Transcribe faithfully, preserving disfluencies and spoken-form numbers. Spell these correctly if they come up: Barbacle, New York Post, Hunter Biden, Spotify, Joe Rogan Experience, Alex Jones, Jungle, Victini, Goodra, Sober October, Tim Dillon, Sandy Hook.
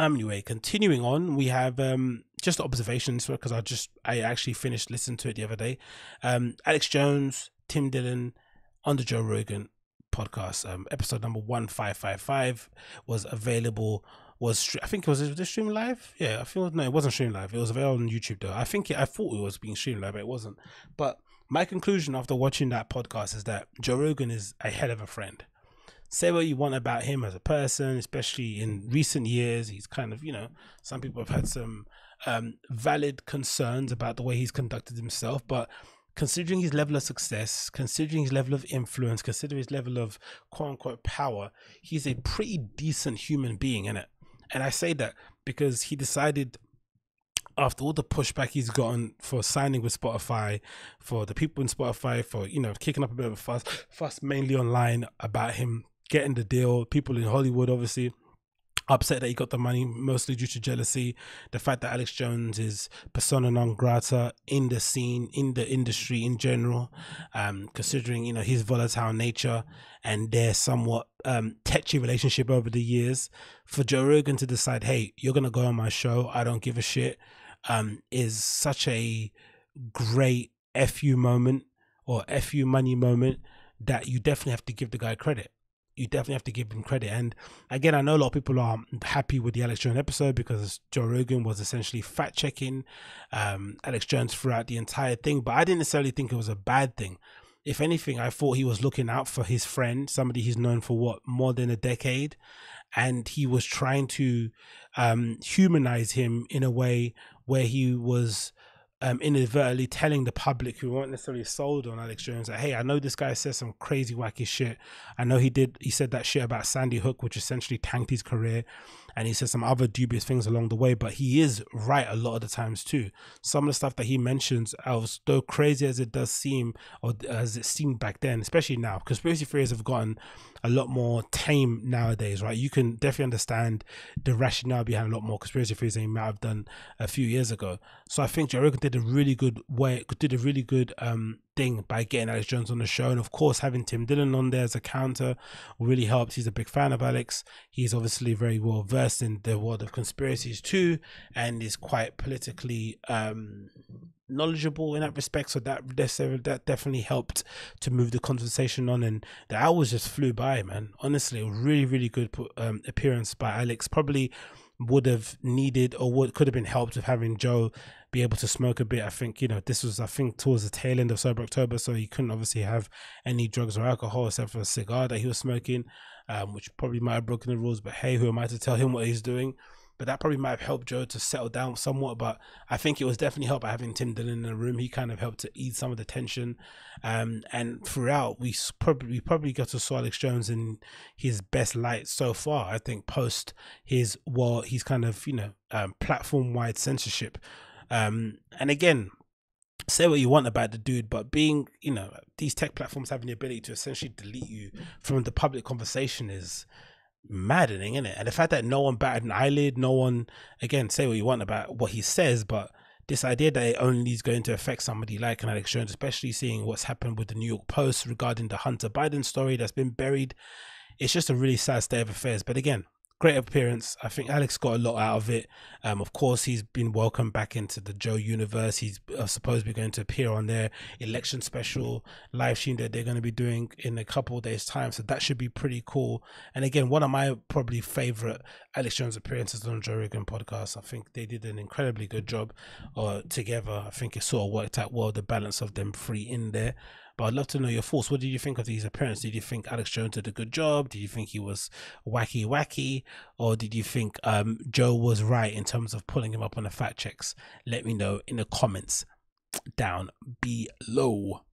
Um, anyway, continuing on, we have um, just observations, because I just I actually finished listening to it the other day. Um, Alex Jones, Tim Dillon on the Joe Rogan podcast, um, episode number one five five five was available. Was I think it was, was it streamed live? Yeah, I think no, it wasn't streamed live. It was available on YouTube though. I think it, I thought it was being streamed live, but it wasn't. But my conclusion after watching that podcast is that Joe Rogan is a hell of a friend. Say what you want about him as a person, especially in recent years. He's kind of, you know, some people have had some um, valid concerns about the way he's conducted himself. But considering his level of success, considering his level of influence, considering his level of quote unquote power, he's a pretty decent human being, innit? And I say that because he decided, after all the pushback he's gotten for signing with Spotify, for the people in Spotify, for, you know, kicking up a bit of a fuss, fuss mainly online about him getting the deal, people in Hollywood obviously upset that he got the money, mostly due to jealousy, the fact that Alex Jones is persona non grata in the scene, in the industry in general, um, considering, you know, his volatile nature and their somewhat um, tetchy relationship over the years. For Joe Rogan to decide, hey, you're going to go on my show, I don't give a shit, um, is such a great F U moment, or F U money moment, that you definitely have to give the guy credit. You definitely have to give him credit. And again, I know a lot of people are happy with the Alex Jones episode because Joe Rogan was essentially fact checking um, Alex Jones throughout the entire thing, but I didn't necessarily think it was a bad thing. If anything, I thought he was looking out for his friend, somebody he's known for what, more than a decade, and he was trying to um, humanize him in a way where he was Um, inadvertently telling the public, who weren't necessarily sold on Alex Jones, that, hey, I know this guy says some crazy wacky shit. I know he did, he said that shit about Sandy Hook, which essentially tanked his career, and he said some other dubious things along the way, but he is right a lot of the times too. Some of the stuff that he mentions, though crazy as it does seem, or as it seemed back then, especially now, conspiracy theories have gotten a lot more tame nowadays, right? You can definitely understand the rationale behind a lot more conspiracy theories than he might have done a few years ago. So I think Joe Rogan did a really good way, did a really good um thing by getting Alex Jones on the show, and of course having Tim Dillon on there as a counter really helps. He's a big fan of Alex. He's obviously very well versed in the world of conspiracies too, and is quite politically um knowledgeable in that respect, so that that definitely helped to move the conversation on. And the hours just flew by, man. Honestly, a really really good um, appearance by Alex. Probably would have needed, or what could have been helped with, having Joe be able to smoke a bit. I think, you know, this was, I think, towards the tail end of Sober October, so he couldn't obviously have any drugs or alcohol except for a cigar that he was smoking, um, which probably might have broken the rules, but hey, who am I to tell him what he's doing? But that probably might have helped Joe to settle down somewhat. But I think it was definitely helped by having Tim Dillon in the room. He kind of helped to ease some of the tension. Um, and throughout, we probably we probably got to saw Alex Jones in his best light so far, I think, post his, well, he's kind of, you know, um, platform-wide censorship. Um, and again, say what you want about the dude, but being, you know, these tech platforms having the ability to essentially delete you from the public conversation is maddening, isn't it? And the fact that no one batted an eyelid, no one, again, say what you want about what he says, but this idea that it only is going to affect somebody like an Alex Jones, especially seeing what's happened with the New York Post regarding the Hunter Biden story that's been buried, it's just a really sad state of affairs. But again, great appearance. I think Alex got a lot out of it. Um, of course, he's been welcomed back into the Joe universe. He's uh, supposedly going to appear on their election special live stream that they're going to be doing in a couple of days' time. So that should be pretty cool. And again, one of my probably favorite Alex Jones appearances on the Joe Rogan podcast. I think they did an incredibly good job uh, together. I think it sort of worked out well, the balance of them three in there. But I'd love to know your thoughts. What did you think of his appearance? Did you think Alex Jones did a good job? Did you think he was wacky wacky? Or did you think um, Joe was right in terms of pulling him up on the fact checks? Let me know in the comments down below.